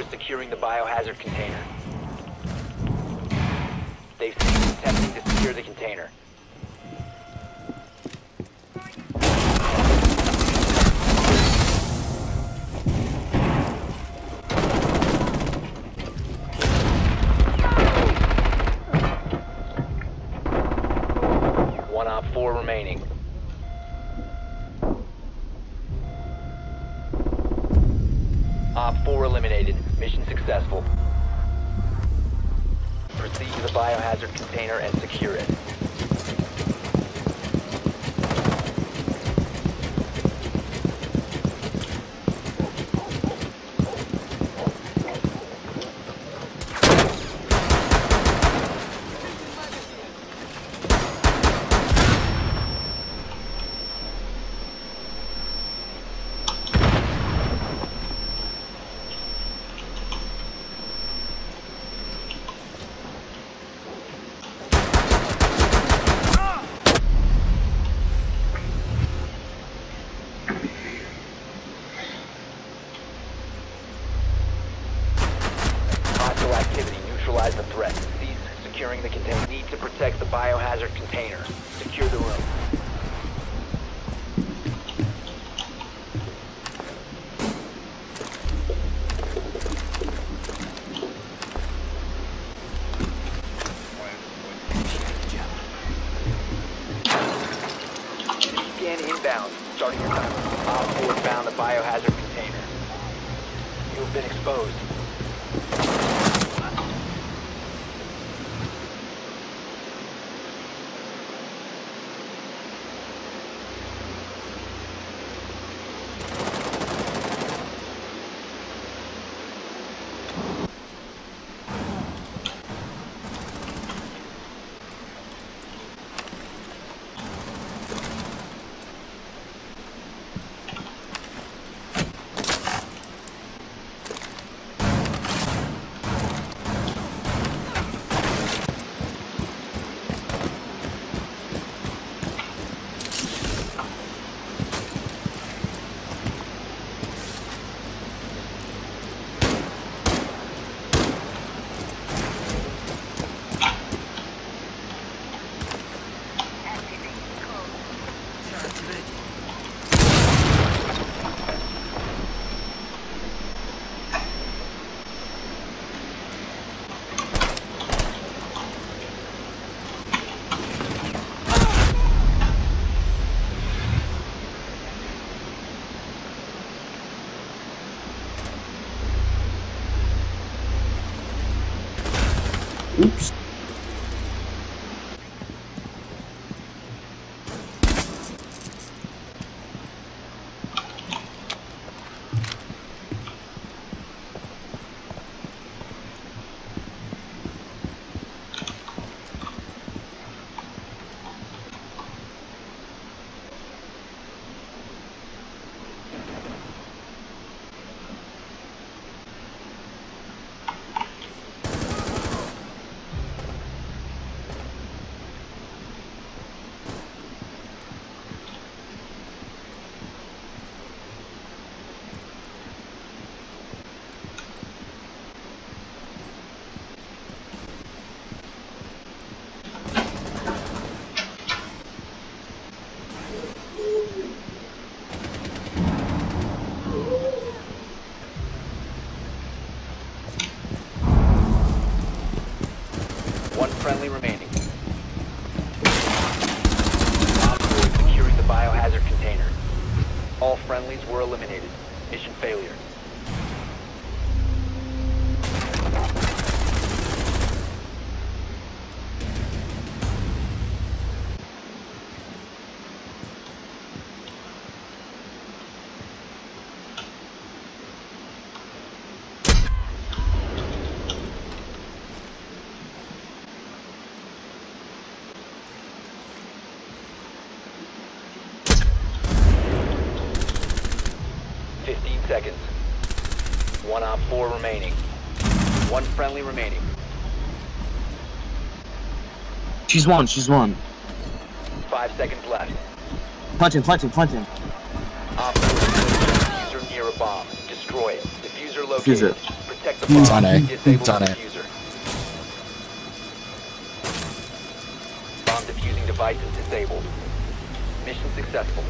is securing the biohazard container. They've ceased attempting to secure the container. One op 4 remaining. Op 4 eliminated. Mission successful. Proceed to the biohazard container and secure it. The threat. Cease securing the container. Need to protect the biohazard container. Secure the room. Scan inbound. Starting your timer. Op 4 found the biohazard container. You have been exposed. Oops. Friendly remaining. Op 4 securing the biohazard container. All friendlies were eliminated. Mission failure. Seconds. One op 4 remaining. One friendly remaining. She's won. She's won. 5 seconds left. Punch him. Punch him. Punch him. Op 4 diffuser near a bomb. Destroy it. Diffuser located. Defuse it. Detect the bomb. It's on A. It's on A. Bomb defusing device is disabled. Mission successful.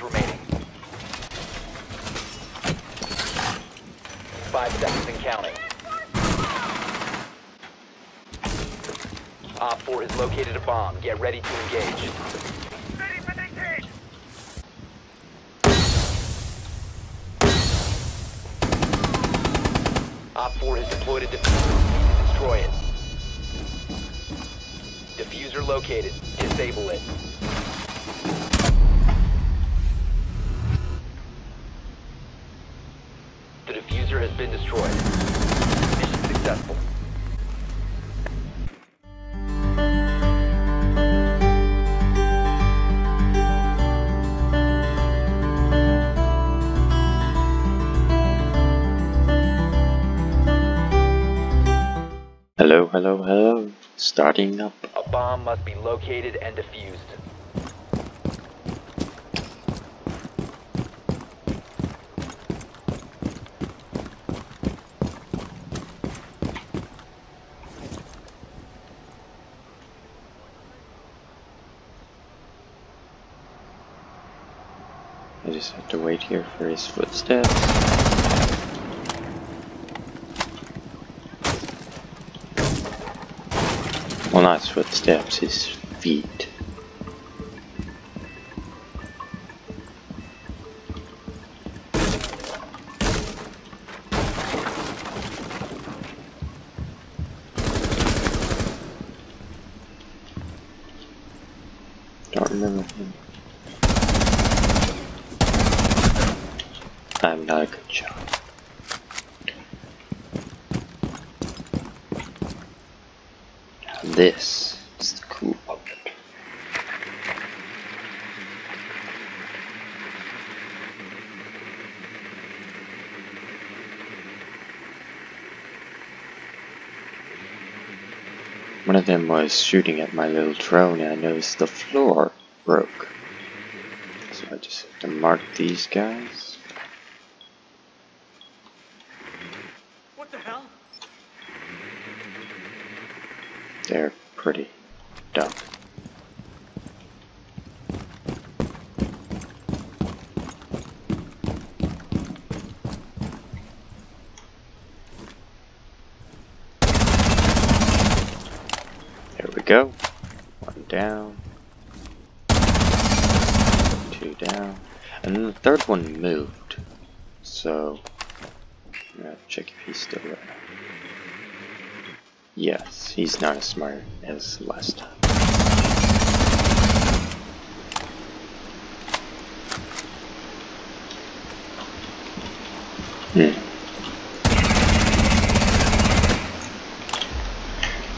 Remaining. 5 seconds and counting. Op 4 has located a bomb. Get ready to engage. Op 4 has deployed a diffuser. Destroy it. Diffuser located. Disable it. Has been destroyed. Mission successful. Hello, hello, hello. Starting up. A bomb must be located and defused. I just have to wait here for his footsteps. Well, not his footsteps, his feet. Don't remember him. I'm not a good shot. Now this is the cool object. One of them was shooting at my little drone and I noticed the floor broke. So I just have to mark these guys. They're pretty dumb. There we go. One down. Two down. And then the third one moved. So, I'm gonna check if he's still there. Yes, he's not as smart as last time.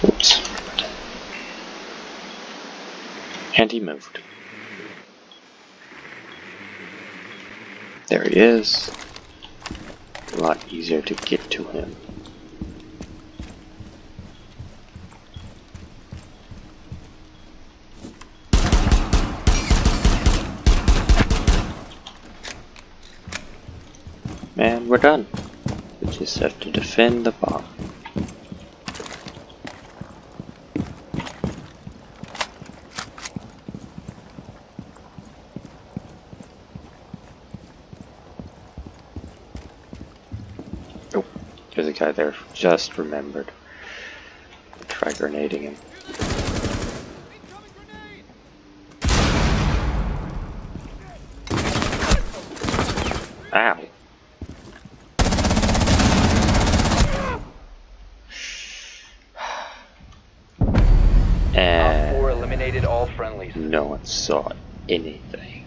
Oops. And he moved. There he is. A lot easier to get to him. And we're done. We just have to defend the bomb. There's a guy there, just remembered. Try grenading him. Ow. And no one saw anything.